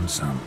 down some.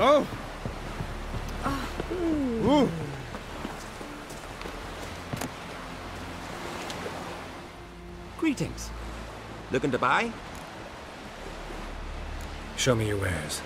Oh! Ooh. Greetings. Looking to buy? Show me your wares.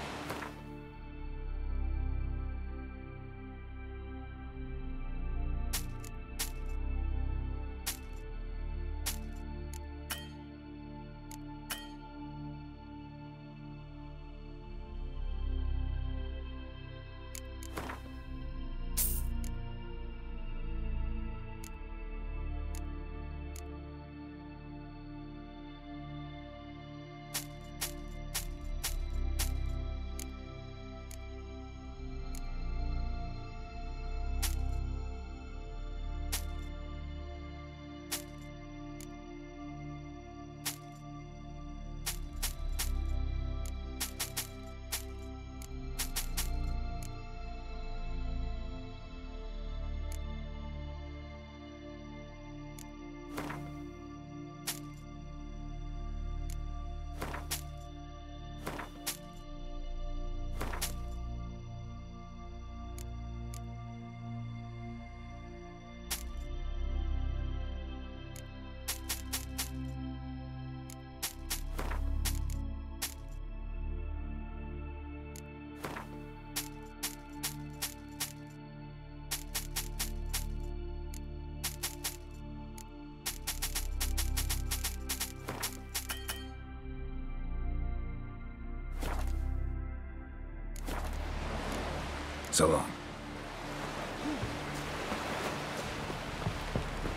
So long.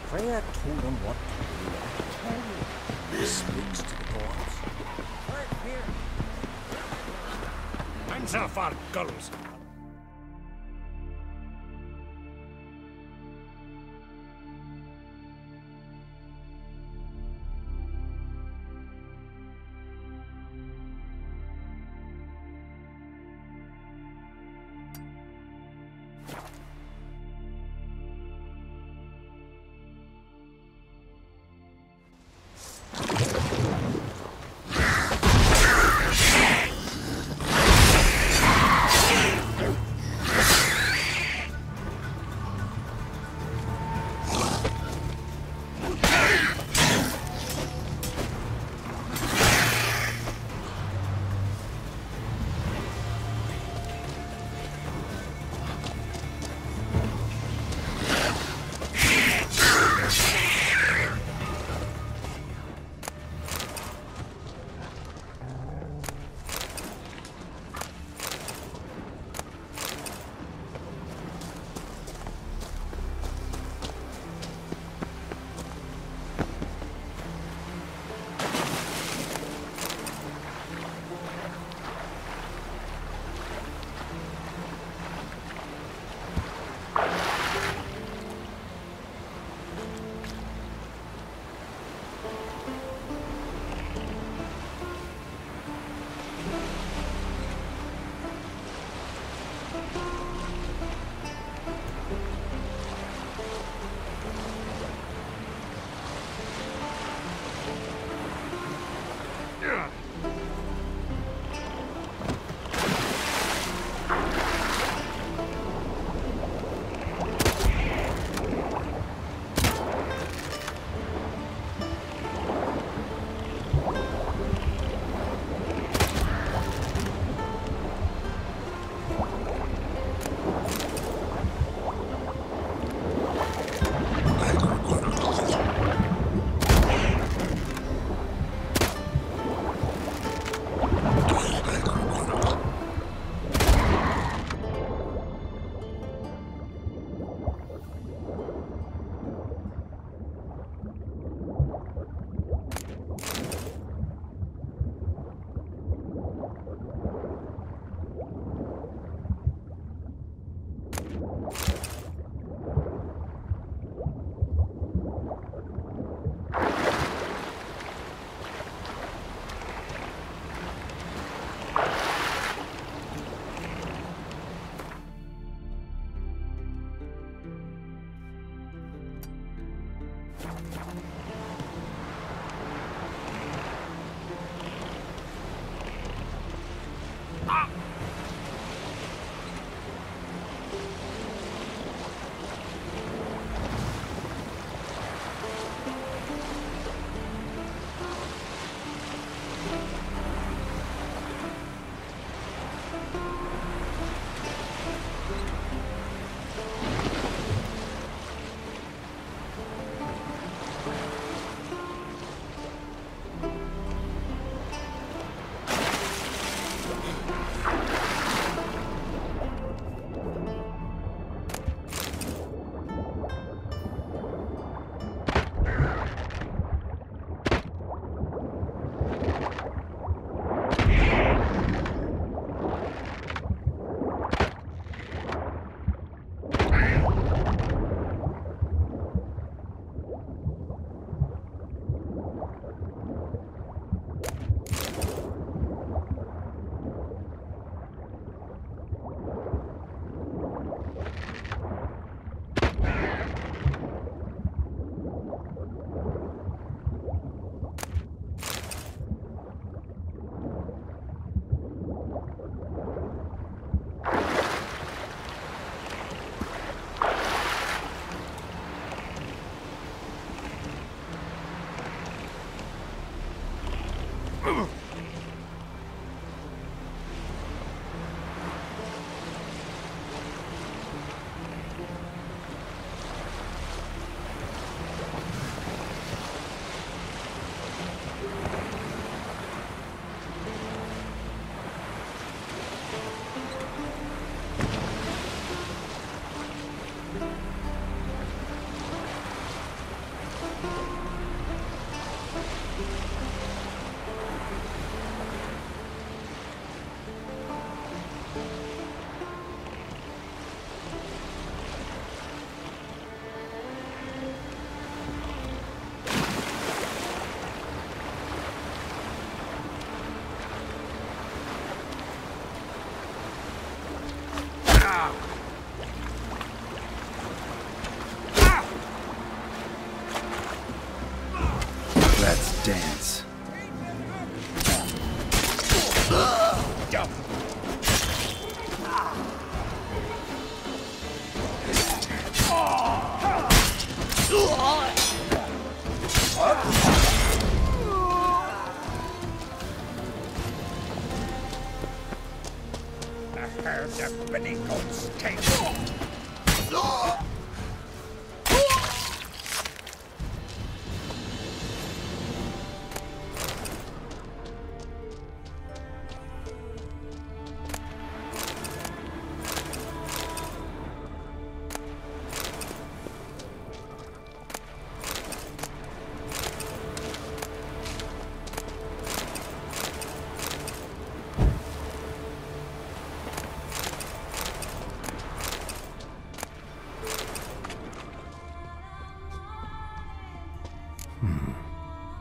Freya told them what to do. I tell you, this speaks to the gods. Right here. Hands off our gulls.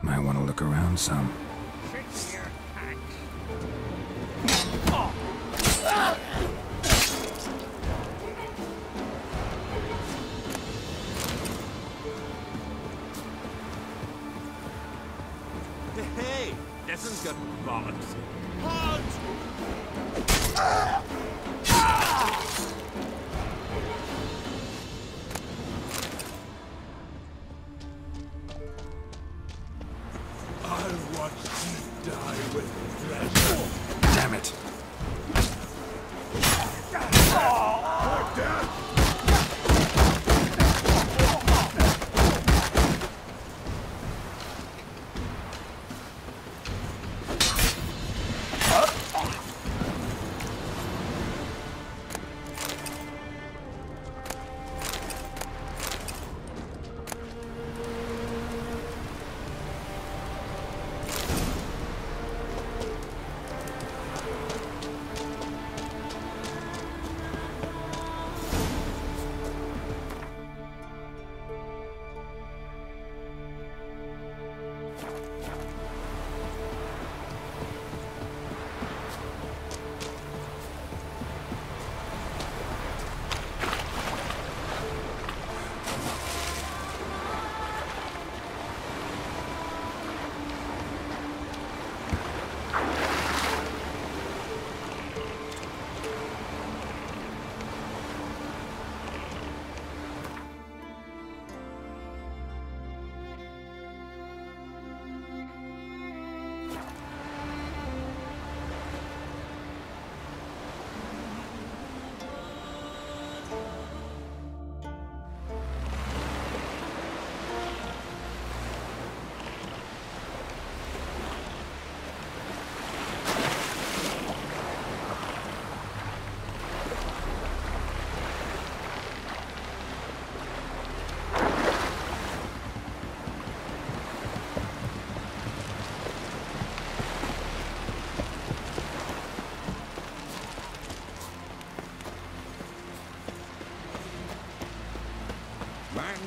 Might want to look around some. Hey, that's got bollocks.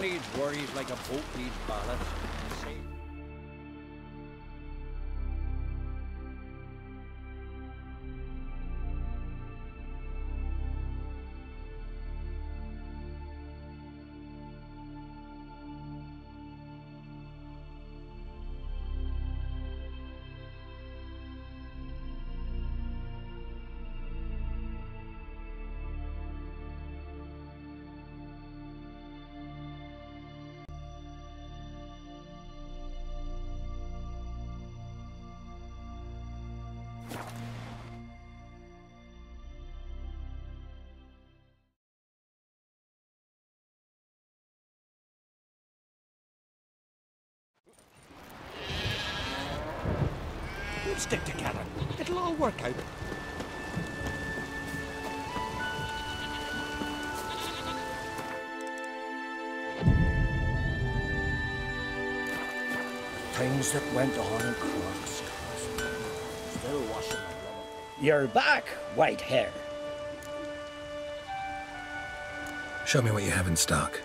Needs worries like a boat needs ballast. Stick together. It'll all work out. Things that went on in Cork's still washing my blood. You're back, white hair. Show me what you have in stock.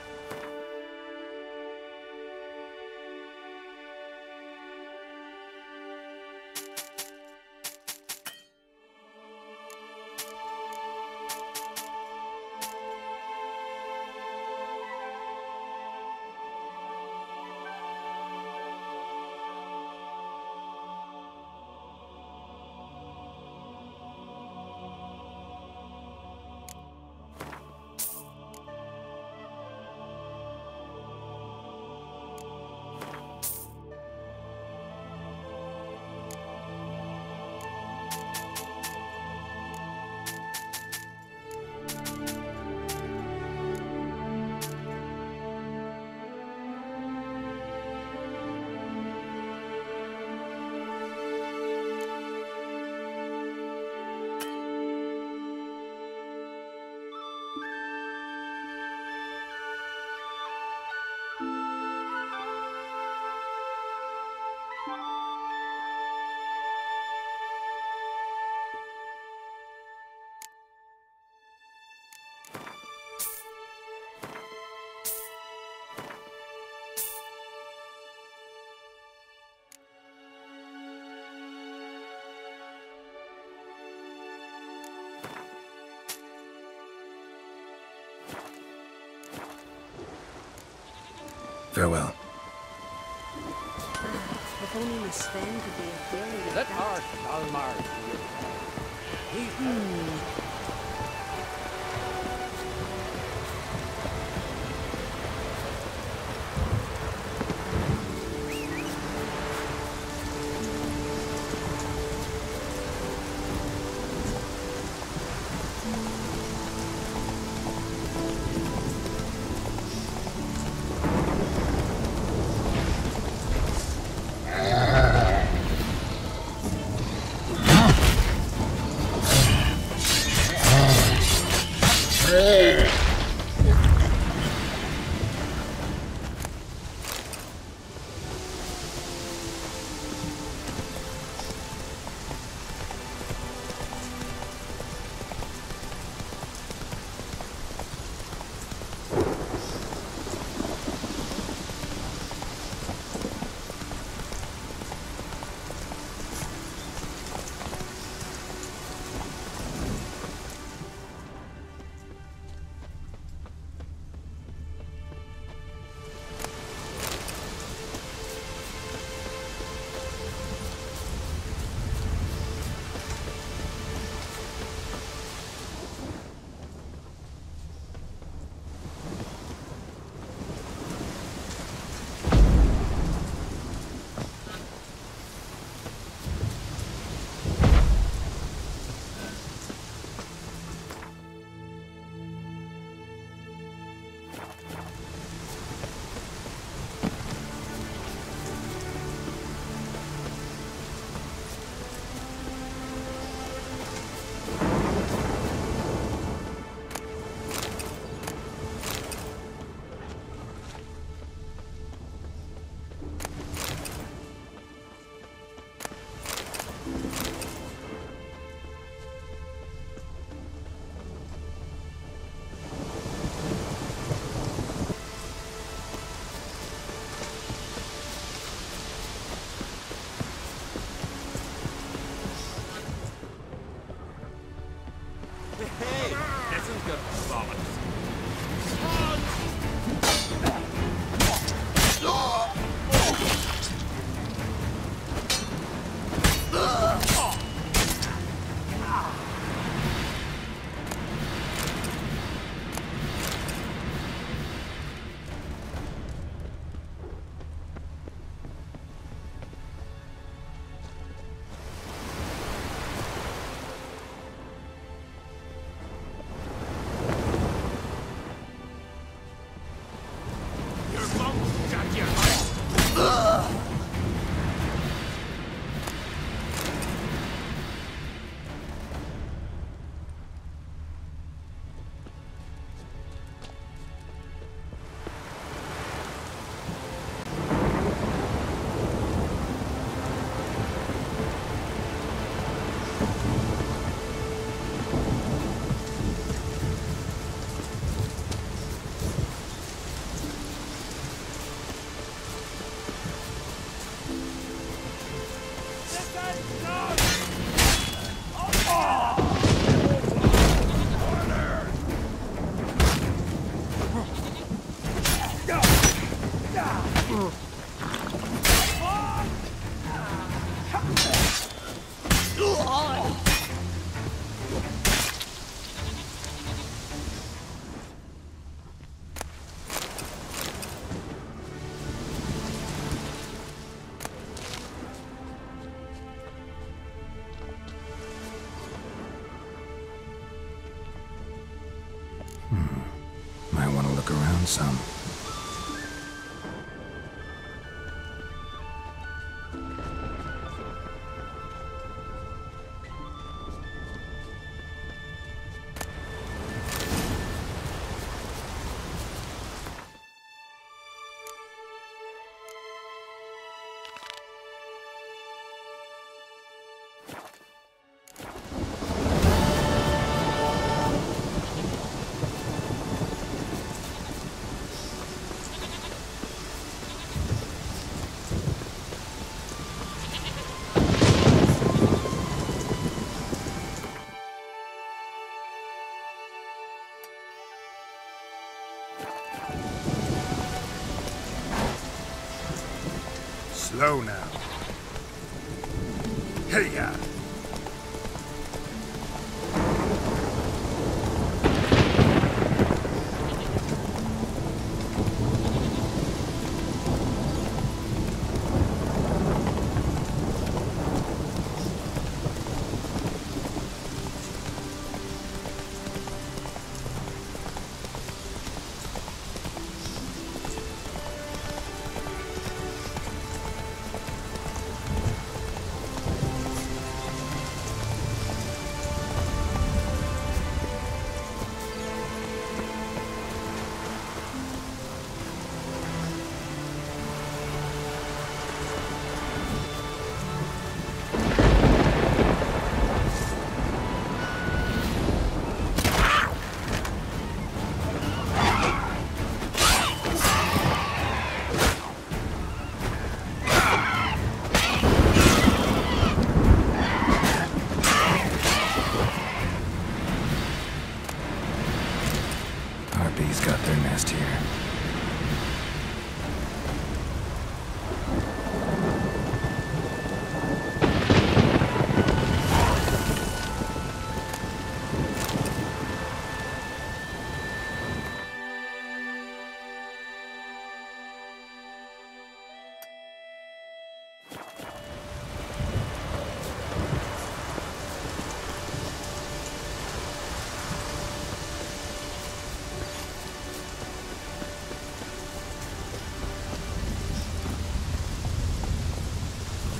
Farewell. If only my Sven could be a very... Let Mars, Almar. Some. Slow now. Hey-ya!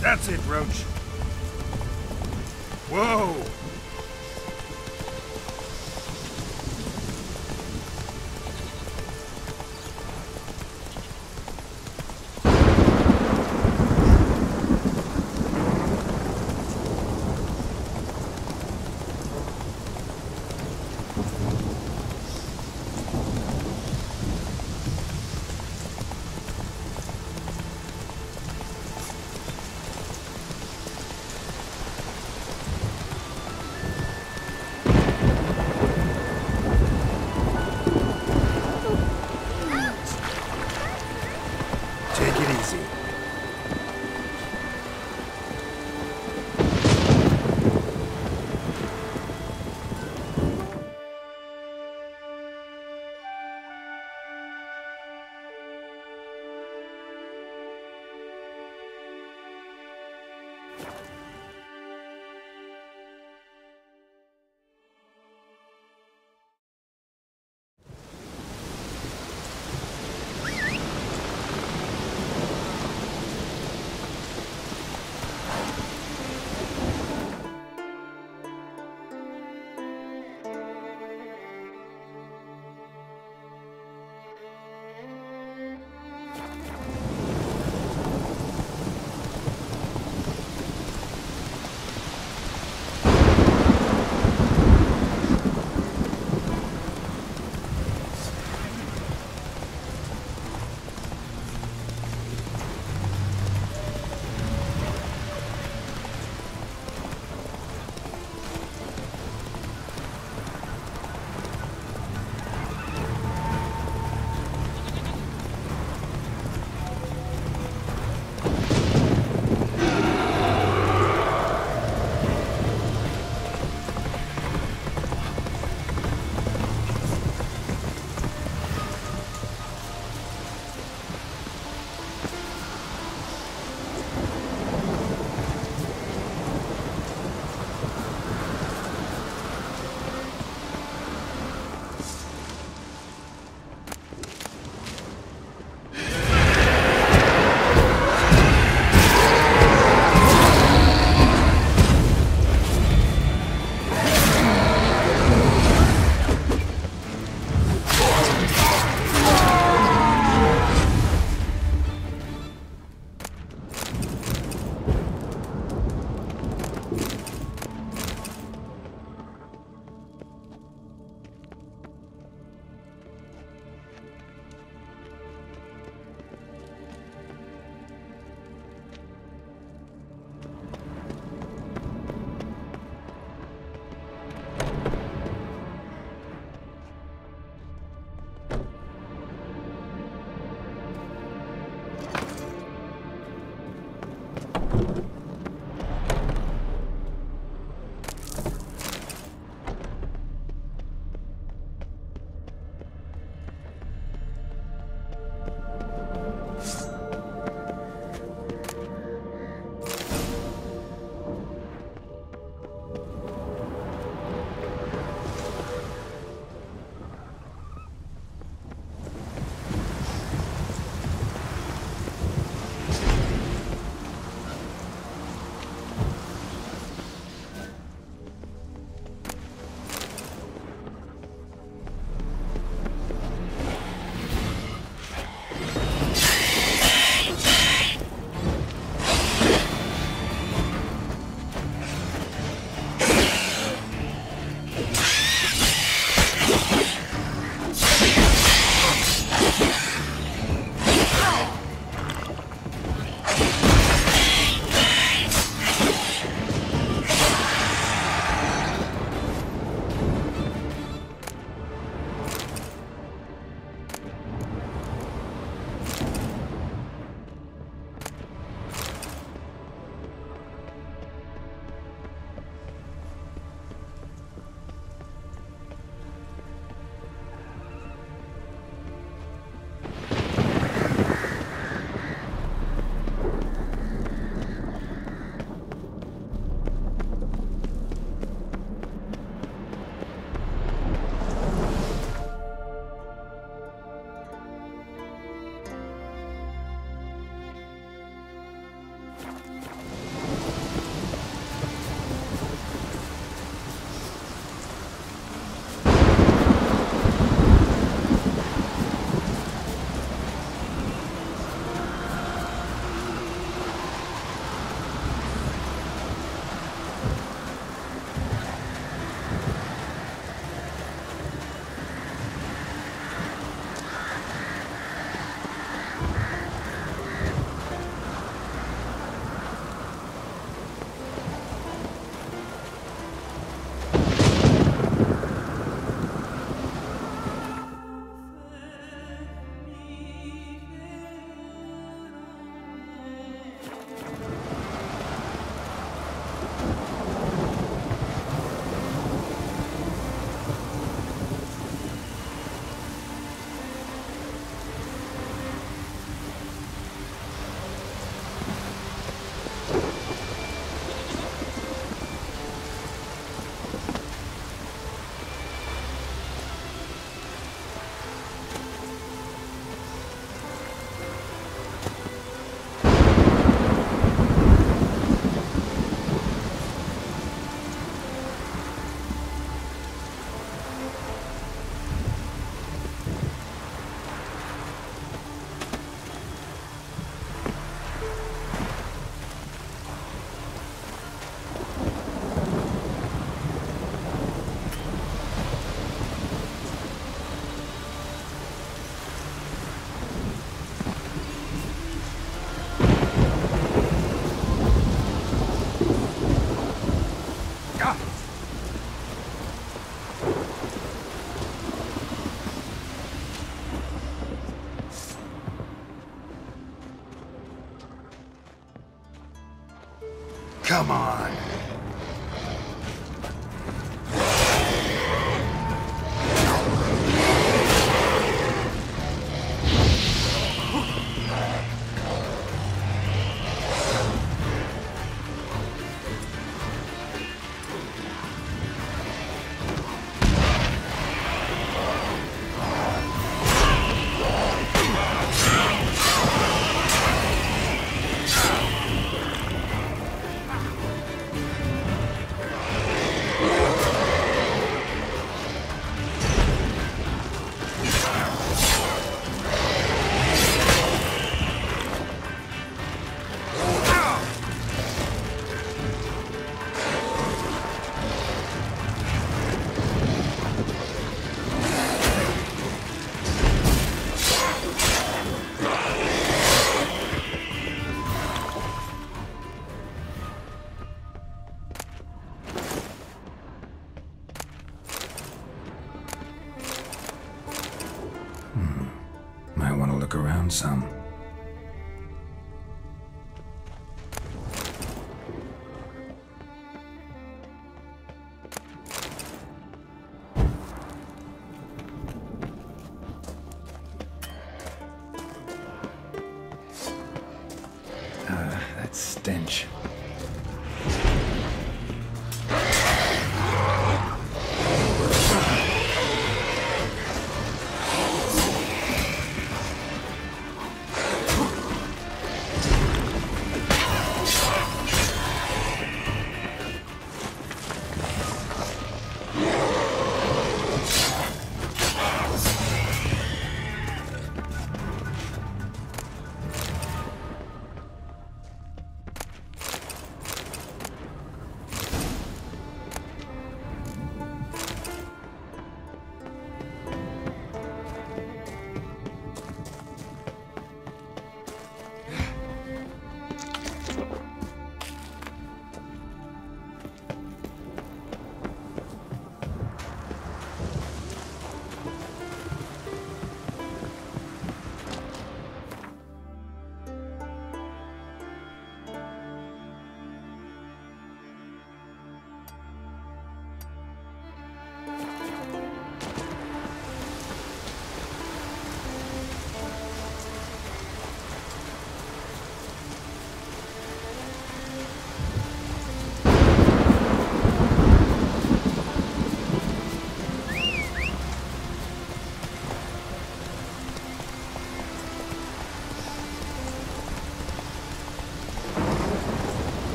That's it, Roach. Whoa! Come on. Some. that stench.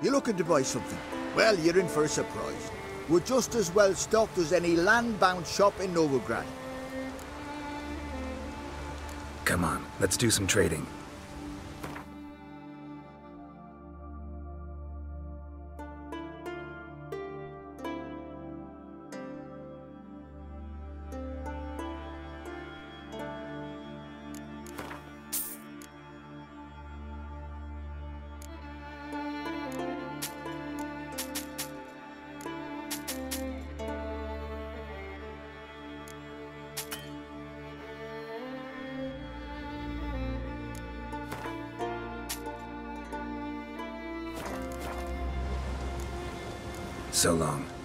You're looking to buy something? Well, you're in for a surprise. We're just as well stocked as any land-bound shop in Novigrad. Come on, let's do some trading. So long.